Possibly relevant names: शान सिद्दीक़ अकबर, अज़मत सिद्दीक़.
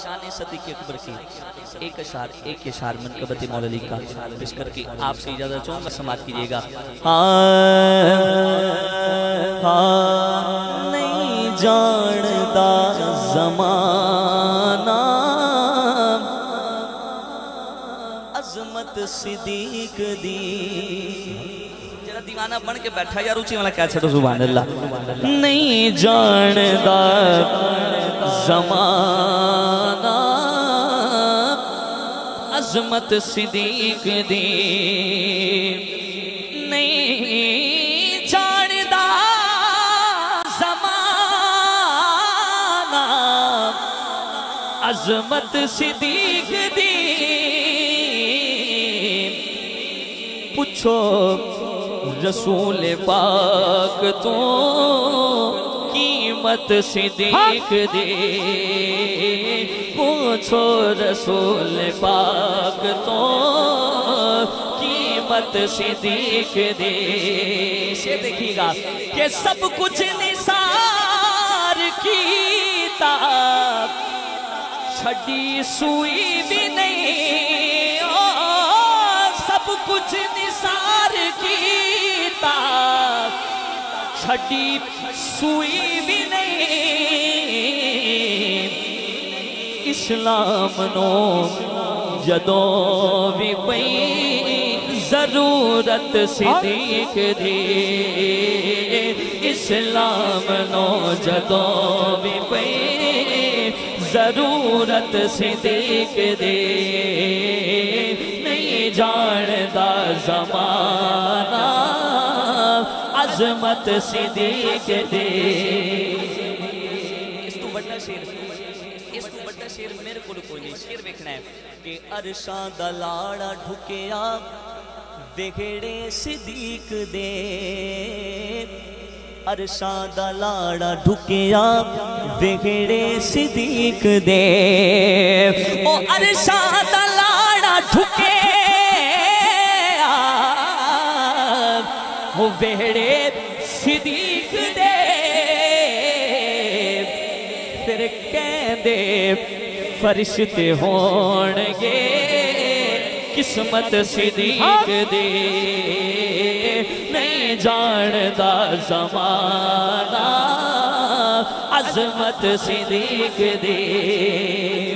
शान सिद्दीक़ अकबर की एक अशार एक इशार मनकबत मौलवी का पेश करके आपसे इजाजत चाहूँगा। समाप्त कीजिएगा। हाँ नहीं जानता ज़माना अज़मत सिद्दीक़ दी दीवाना बन के बैठा यार ऊंची वाला क्या छो। सुभान अल्लाह। नहीं जानदा ज़माना अज़मत सिद्दीक़ दी, नहीं जानदा ज़माना अज़मत सिद्दीक़ दी। पूछो रसूल पाक तो कीमत सिद्दीक़ दी, पूछो रसूल पाक तो कीमत सिद्दीक़ दी। से देखिएगा कि सब कुछ निसार कीता छड़ी सुई भी नहीं, सब कुछ निसार कीता छड़ी सुई भी नहीं। इस्लाम नो जदों भी पई जरूरत सिद्दीक़ दी, इस्लाम नो जदों भी पई जरूरत सिद्दीक़ दी। जानदा ज़माना अज़मत सिद्दीक़ दी। इस तो बड़ा शेर मेरे को कोई नहीं शेर देखना है कि अरशा दा लाड़ा ढुकिया बिगड़े सिद्दीक़ दे, अरशा दा लाड़ा ढुकिया बिगड़े सिद्दीक़ दे। ओ अरशा दा लाड़ा ढुके वो बेहड़े सिद्दीक़ दे, फिर कहंदे फरिश्ते होणगे किस्मत सिद्दीक़ दे। नहीं जानदा ज़माना अज़मत सिद्दीक़ दे।